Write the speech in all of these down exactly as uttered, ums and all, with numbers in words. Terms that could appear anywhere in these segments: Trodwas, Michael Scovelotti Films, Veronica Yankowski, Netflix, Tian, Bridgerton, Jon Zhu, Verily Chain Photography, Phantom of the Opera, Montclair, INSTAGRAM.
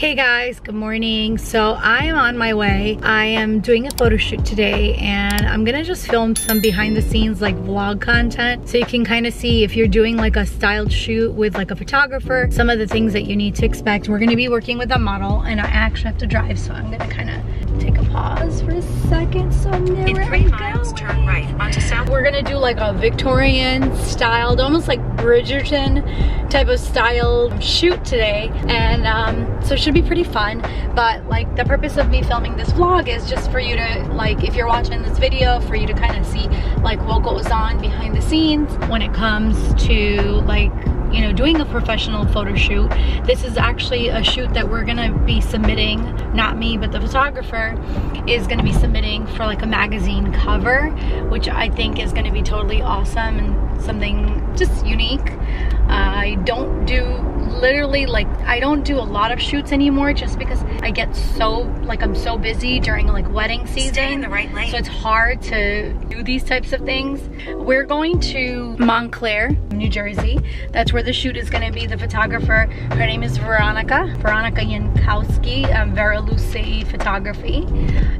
Hey guys, good morning. So I am on my way. I am doing a photo shoot today and I'm gonna just film some behind the scenes like vlog content so you can kind of see if you're doing like a styled shoot with like a photographer, some of the things that you need to expect. We're gonna be working with a model and I actually have to drive, so I'm gonna kind of take a pause for a second. So I'm never in three miles, turn right onto South. We're gonna do like a Victorian styled, almost like Bridgerton type of styled shoot today. And um, so it should be pretty fun, but like the purpose of me filming this vlog is just for you to, like, if you're watching this video, for you to kind of see like what goes on behind the scenes when it comes to like, you know, doing a professional photo shoot. This is actually a shoot that we're gonna be submitting, not me, but the photographer is gonna be submitting for like a magazine cover, which I think is gonna be totally awesome and something just unique. I don't do literally like I don't do a lot of shoots anymore just because I get so like I'm so busy during like wedding season. Stay in the right lane. So it's hard to do these types of things. We're going to Montclair, New Jersey. That's where the shoot is going to be. The photographer, her name is Veronica Veronica Yankowski, um, Verily Photography.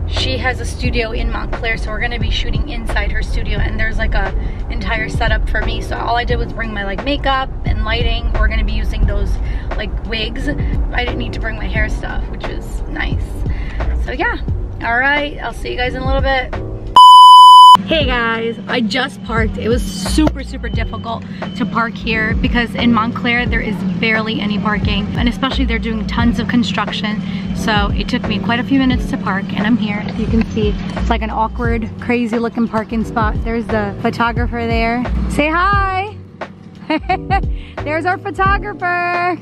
She has a studio in Montclair, so we're going to be shooting inside her studio, and there's like a entire setup for me. So all I did was bring my like makeup and lighting. We're going to be using those like wigs. I didn't need to bring my hair stuff, which is nice. So yeah, all right, I'll see you guys in a little bit. Hey guys, I just parked. It was super super difficult to park here because in Montclair there is barely any parking, and especially they're doing tons of construction, so it took me quite a few minutes to park, and I'm here. You can see it's like an awkward, crazy looking parking spot. There's the photographer there. Say hi. There's our photographer.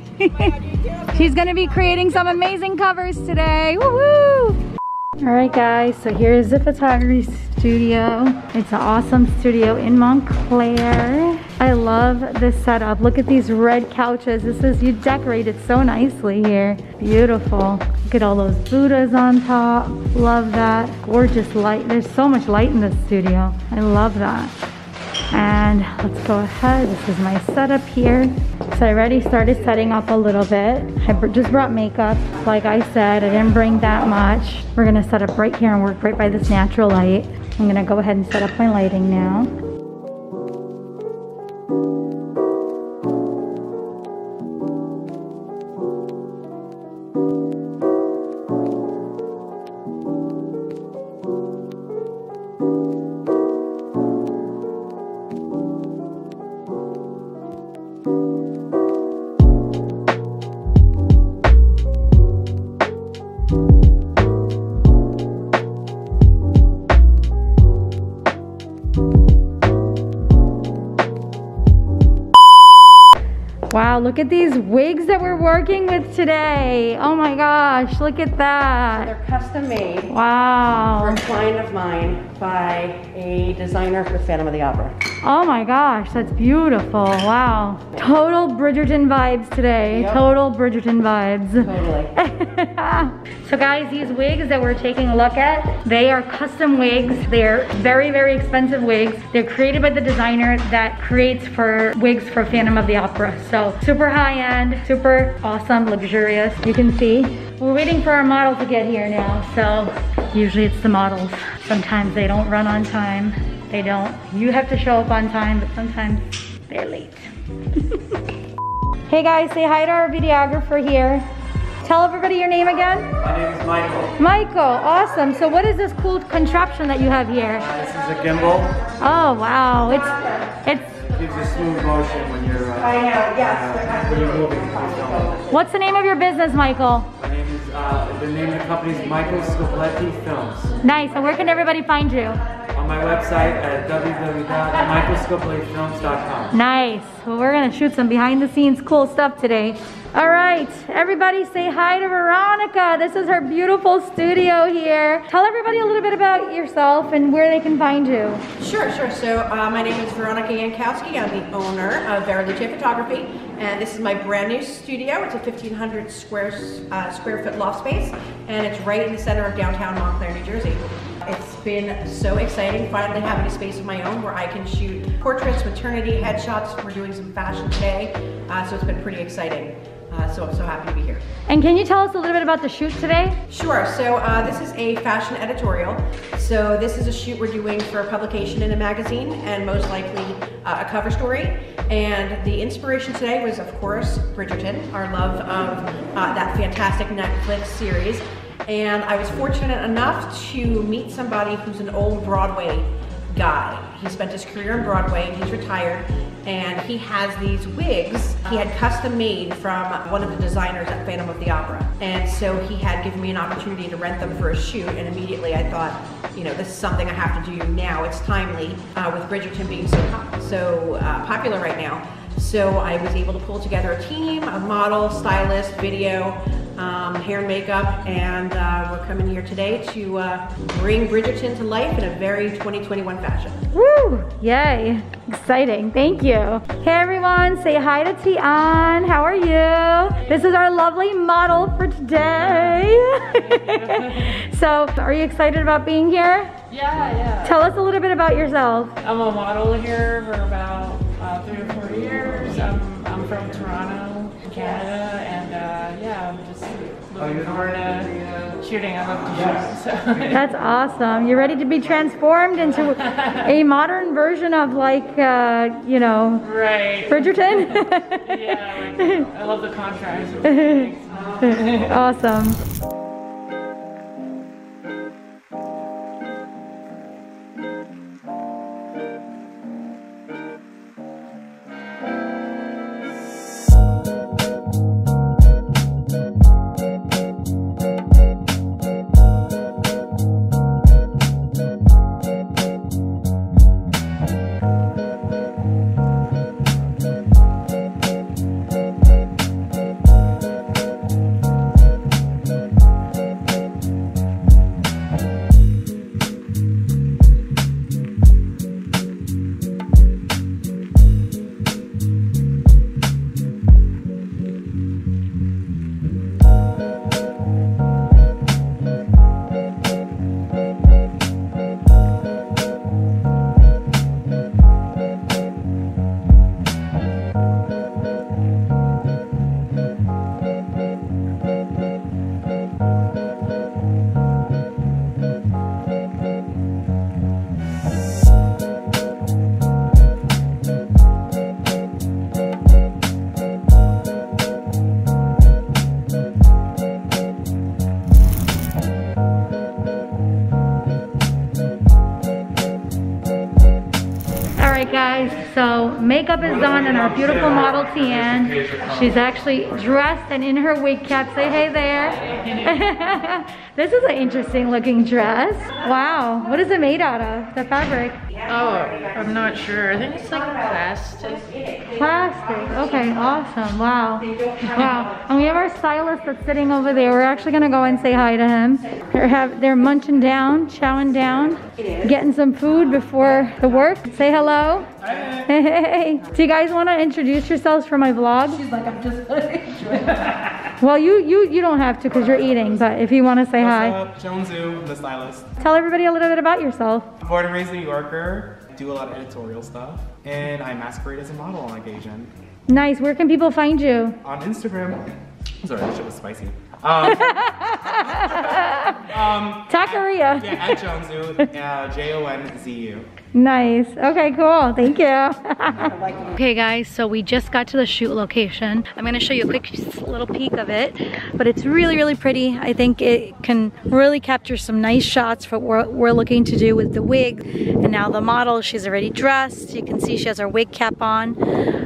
She's gonna be creating some amazing covers today. Woohoo! All right guys, so here's the photography studio. It's an awesome studio in Montclair. I love this setup. Look at these red couches. This is, you decorated so nicely here. Beautiful. Look at all those Buddhas on top. Love that. Gorgeous light. There's so much light in this studio. I love that. And let's go ahead. This is my setup here. So I already started setting up a little bit. I just brought makeup. Like I said, I didn't bring that much. We're gonna set up right here and work right by this natural light. I'm gonna go ahead and set up my lighting now. Wow, look at these wigs that we're working with today. Oh my gosh, look at that. They're custom made. Wow. For a client of mine by a designer for Phantom of the Opera. Oh my gosh, that's beautiful. Wow. Total Bridgerton vibes today. Yep. Total Bridgerton vibes. Totally. So guys, these wigs that we're taking a look at, they are custom wigs. They're very, very expensive wigs. They're created by the designer that creates for wigs for Phantom of the Opera. So So super high-end, super awesome, luxurious. You can see we're waiting for our model to get here now. So usually it's the models. Sometimes they don't run on time. They don't. You have to show up on time, but sometimes they're late. Hey guys, say hi to our videographer here. Tell everybody your name again. My name is Michael. Michael, awesome. So what is this cool contraption that you have here? Uh, this is a gimbal. Oh wow, it's it's. Gives a smooth motion when you're, uh, I know, yes. Uh, when you're moving. What's the name of your business, Michael? My name is, uh, the name of the company is Michael Scovelotti Films. Nice, and where can everybody find you? On my website at w w w dot michael scovelotti films dot com. Nice, well we're gonna shoot some behind the scenes cool stuff today. All right, everybody say hi to Veronica. This is her beautiful studio here. Tell everybody a little bit about yourself and where they can find you. Sure, sure. So uh, my name is Veronica Yankowski. I'm the owner of Verily Chain Photography, and this is my brand new studio. It's a fifteen hundred square, uh, square foot loft space, and it's right in the center of downtown Montclair, New Jersey. It's been so exciting finally having a space of my own where I can shoot portraits, maternity, headshots. We're doing some fashion today, uh, so it's been pretty exciting. Uh, so I'm so happy to be here. And can you tell us a little bit about the shoot today? Sure, so uh, this is a fashion editorial. So this is a shoot we're doing for a publication in a magazine and most likely uh, a cover story. And the inspiration today was, of course, Bridgerton, our love of uh, that fantastic Netflix series. And I was fortunate enough to meet somebody who's an old Broadway guy. He spent his career on Broadway, he's retired, and he has these wigs he had custom made from one of the designers at Phantom of the Opera. And so he had given me an opportunity to rent them for a shoot, and immediately I thought, you know, this is something I have to do now. It's timely uh, with Bridgerton being so, pop so uh, popular right now. So I was able to pull together a team, a model, stylist, video, um, hair and makeup, and uh, we're coming here today to uh, bring Bridgerton to life in a very twenty twenty-one fashion. Woo! Yay! Exciting, thank you. Hey everyone, say hi to Tian, how are you? This is our lovely model for today. So, are you excited about being here? Yeah, yeah. Tell us a little bit about yourself. I'm a model here for about Uh, three or four years. I'm, I'm from Toronto, Canada, and uh, yeah, I'm just looking forward to shooting. I love to yes. shoot. So. That's awesome. You're ready to be transformed into a modern version of, like, uh, you know, right. Bridgerton? Yeah, like, I love the contrast. Awesome. So makeup is done and our beautiful model Tian, she's actually dressed and in her wig cap. Say hey there. This is an interesting looking dress. Wow, what is it made out of, the fabric? Oh, I'm not sure. I think it's like plastic. Plastic, okay, awesome, wow. Wow, and we have our stylist that's sitting over there. We're actually gonna go and say hi to him. They're, have, they're munching down, chowing down, getting some food before the work. Say hello. Hey, do you guys want to introduce yourselves for my vlog? She's like, I'm just gonna Well, you, you you don't have to because you're eating, but if you want to say What's hi. What's up, Jon Zhu, the stylist. Tell everybody a little bit about yourself. I'm born and raised New Yorker, I do a lot of editorial stuff, and I masquerade as a model on occasion. Nice, where can people find you? On Instagram. I'm sorry, that shit was spicy. Um, um, Taqueria. At, yeah, at Jon Zhu, uh, J O N Z U. Nice. Okay, cool. Thank you. Okay guys, so we just got to the shoot location. I'm going to show you a quick little peek of it, but it's really, really pretty. I think it can really capture some nice shots for what we're looking to do with the wig. And now the model, she's already dressed. You can see she has her wig cap on.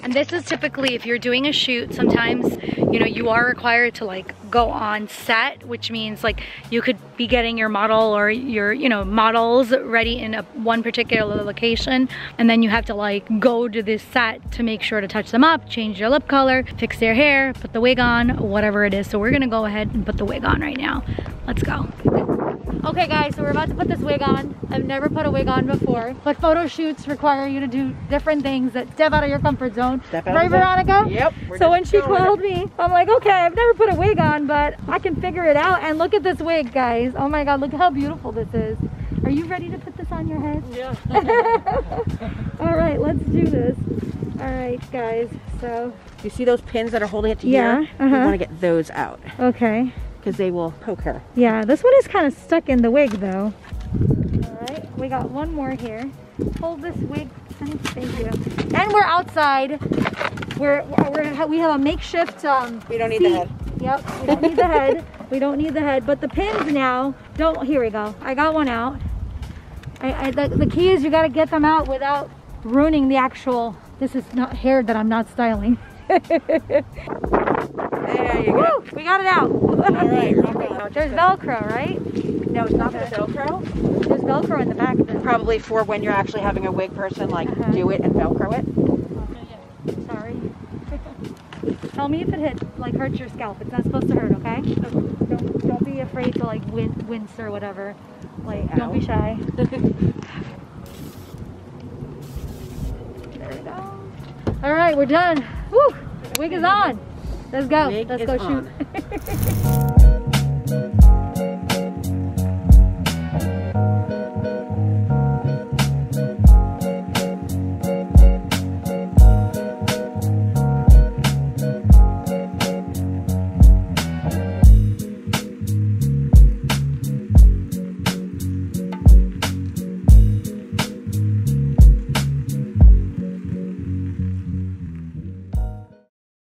And this is typically, if you're doing a shoot, sometimes, you know, you are required to, like, go on set, which means, like, you could be getting your model or your, you know, models ready in a, one particular location, and then you have to, like, go to this set to make sure to touch them up, change their lip color, fix their hair, put the wig on, whatever it is. So we're gonna go ahead and put the wig on right now. Let's go. Okay guys, so we're about to put this wig on. I've never put a wig on before, but photo shoots require you to do different things that step out of your comfort zone. Step out, right, Veronica? Yep. So when she called me, I'm like, okay, I've never put a wig on, but I can figure it out. And look at this wig, guys. Oh my God, look how beautiful this is. Are you ready to put this on your head? Yeah. All right, let's do this. All right, guys. So you see those pins that are holding it together? Yeah. Uh -huh. You want to get those out. Okay. Because they will poke her. Yeah, this one is kind of stuck in the wig though. Alright, we got one more here. Hold this wig. Thank you. And we're outside. We're, we're we have a makeshift um We don't need seat. the head. Yep, we don't need the head. We don't need the head. But the pins now don't here we go. I got one out. I, I the, the key is you gotta get them out without ruining the actual This is not hair that I'm not styling. There you go. Woo, we got it out. All right, okay. There's Velcro, right? No, it's not okay. for Velcro. There's Velcro in the back. Probably for when you're actually having a wig person, like uh -huh. do it and Velcro it. Sorry. Tell me if it hit, like hurts your scalp. It's not supposed to hurt, okay? Don't, don't be afraid to like win, wince or whatever. Like, Ow. don't be shy. All right, we're done. Woo! Wig is on. Let's go. Let's go shoot.